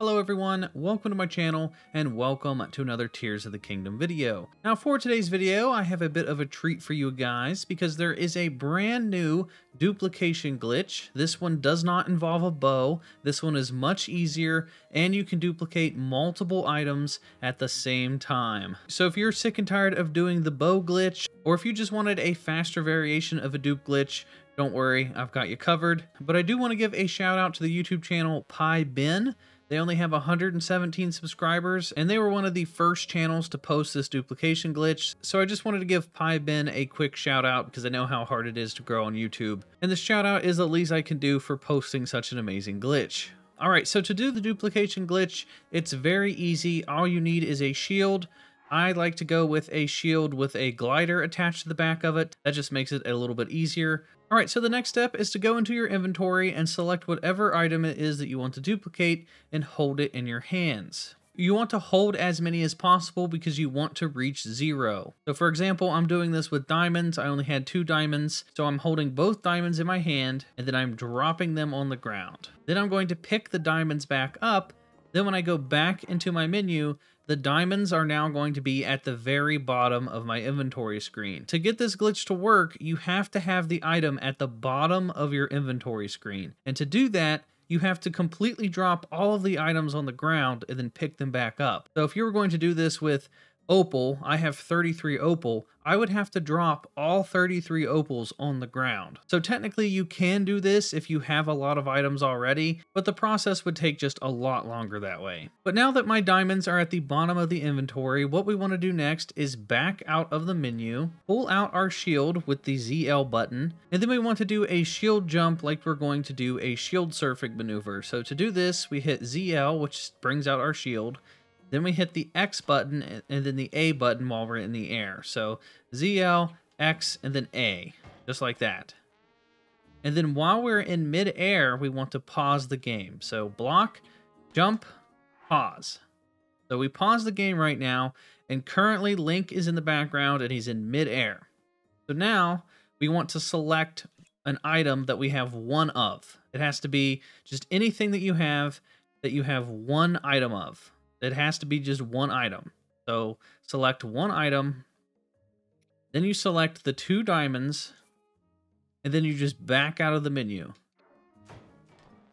Hello everyone, welcome to my channel, and welcome to another Tears of the Kingdom video. Now for today's video, I have a bit of a treat for you guys, because there is a brand new duplication glitch. This one does not involve a bow, this one is much easier, and you can duplicate multiple items at the same time. So if you're sick and tired of doing the bow glitch, or if you just wanted a faster variation of a dupe glitch, don't worry, I've got you covered. But I do want to give a shout out to the YouTube channel Pie Ben. They only have 117 subscribers, and they were one of the first channels to post this duplication glitch, so I just wanted to give Pie Ben a quick shout out because I know how hard it is to grow on YouTube, and this shout out is the least I can do for posting such an amazing glitch. Alright, so to do the duplication glitch, it's very easy. All you need is a shield. I like to go with a shield with a glider attached to the back of it. That just makes it a little bit easier. Alright, so the next step is to go into your inventory and select whatever item it is that you want to duplicate and hold it in your hands. You want to hold as many as possible because you want to reach 0. So for example, I'm doing this with diamonds. I only had 2 diamonds, so I'm holding both diamonds in my hand and then I'm dropping them on the ground. Then I'm going to pick the diamonds back up. Then when I go back into my menu, the diamonds are now going to be at the very bottom of my inventory screen. To get this glitch to work, you have to have the item at the bottom of your inventory screen. And to do that, you have to completely drop all of the items on the ground and then pick them back up. So if you were going to do this with opal, I have 33 opal, I would have to drop all 33 opals on the ground. So technically you can do this if you have a lot of items already, but the process would take just a lot longer that way. But now that my diamonds are at the bottom of the inventory, what we want to do next is back out of the menu, pull out our shield with the ZL button, and then we want to do a shield jump like we're going to do a shield surfing maneuver. So to do this, we hit ZL, which brings out our shield. Then we hit the X button and then the A button while we're in the air. So ZL, X, and then A, just like that. And then while we're in mid-air, we want to pause the game. So block, jump, pause. So we pause the game right now, and currently Link is in the background and he's in mid-air. So now we want to select an item that we have one of. It has to be just anything that you have one item of. It has to be just one item. So select one item, then you select the 2 diamonds, and then you just back out of the menu.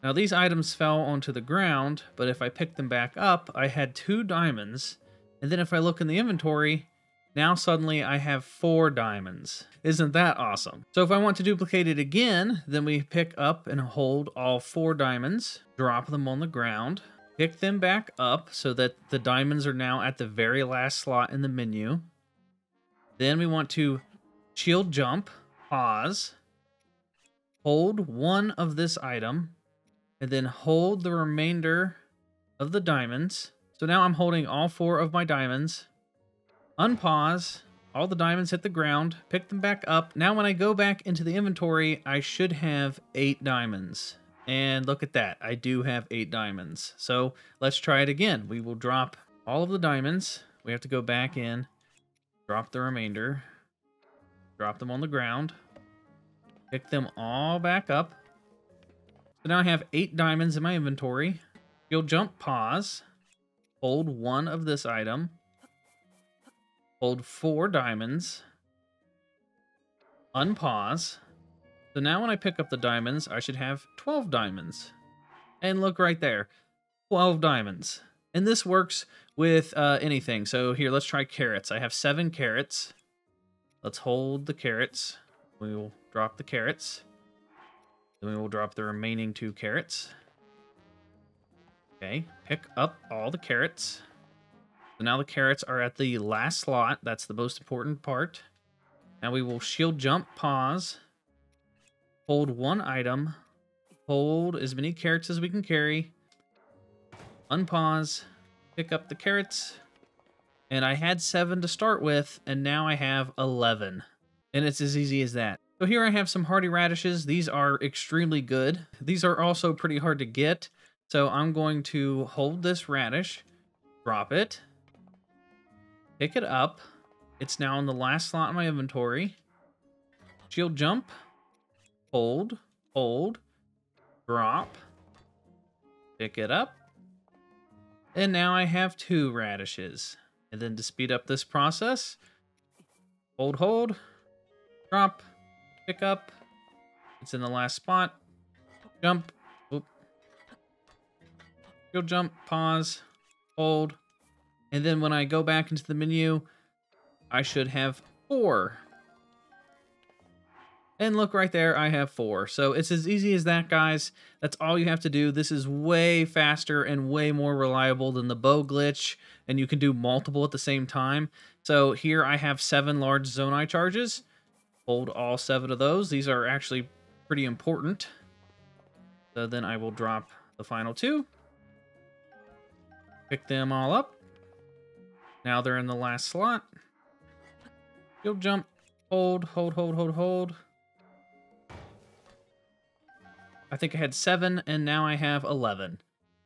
Now these items fell onto the ground, but if I pick them back up, I had 2 diamonds, and then if I look in the inventory, now suddenly I have 4 diamonds. Isn't that awesome? So if I want to duplicate it again, then we pick up and hold all 4 diamonds, drop them on the ground, pick them back up so that the diamonds are now at the very last slot in the menu. Then we want to shield jump, pause, hold one of this item, and then hold the remainder of the diamonds. So now I'm holding all 4 of my diamonds. Unpause, all the diamonds hit the ground, pick them back up. Now when I go back into the inventory, I should have 8 diamonds. And look at that, I do have 8 diamonds. So let's try it again. We will drop all of the diamonds. We have to go back in, drop the remainder, drop them on the ground, pick them all back up. So now I have 8 diamonds in my inventory. You'll jump, pause, hold one of this item, hold 4 diamonds, unpause. So now when I pick up the diamonds, I should have 12 diamonds. And look right there, 12 diamonds. And this works with anything. So here, let's try carrots. I have 7 carrots. Let's hold the carrots. We will drop the carrots. Then we will drop the remaining 2 carrots. Okay, pick up all the carrots. So now the carrots are at the last slot. That's the most important part. Now we will shield jump, pause, hold one item, hold as many carrots as we can carry, unpause, pick up the carrots, and I had 7 to start with, and now I have 11. And it's as easy as that. So here I have some hardy radishes. These are extremely good. These are also pretty hard to get, so I'm going to hold this radish, drop it, pick it up. It's now in the last slot in my inventory. Shield jump. Hold, drop, pick it up, And now I have 2 radishes. And then to speed up this process, hold, drop, pick up. It's in the last spot. Jump. Oop. Go jump, pause, hold. And then when I go back into the menu, I should have 4. And look right there, I have 4. So it's as easy as that, guys. That's all you have to do. This is way faster and way more reliable than the bow glitch, and you can do multiple at the same time. So here I have 7 large Zonai charges. Hold all 7 of those. These are actually pretty important. So then I will drop the final 2. Pick them all up. Now they're in the last slot. Go jump. Hold. I think I had 7, and now I have 11.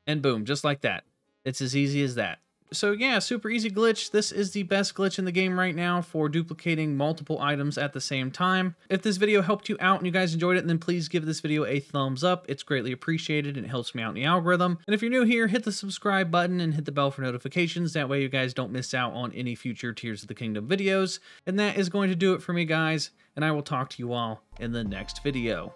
And boom, just like that. It's as easy as that. So yeah, super easy glitch. This is the best glitch in the game right now for duplicating multiple items at the same time. If this video helped you out and you guys enjoyed it, then please give this video a thumbs up. It's greatly appreciated and it helps me out in the algorithm. And if you're new here, hit the subscribe button and hit the bell for notifications. That way you guys don't miss out on any future Tears of the Kingdom videos. And that is going to do it for me, guys. And I will talk to you all in the next video.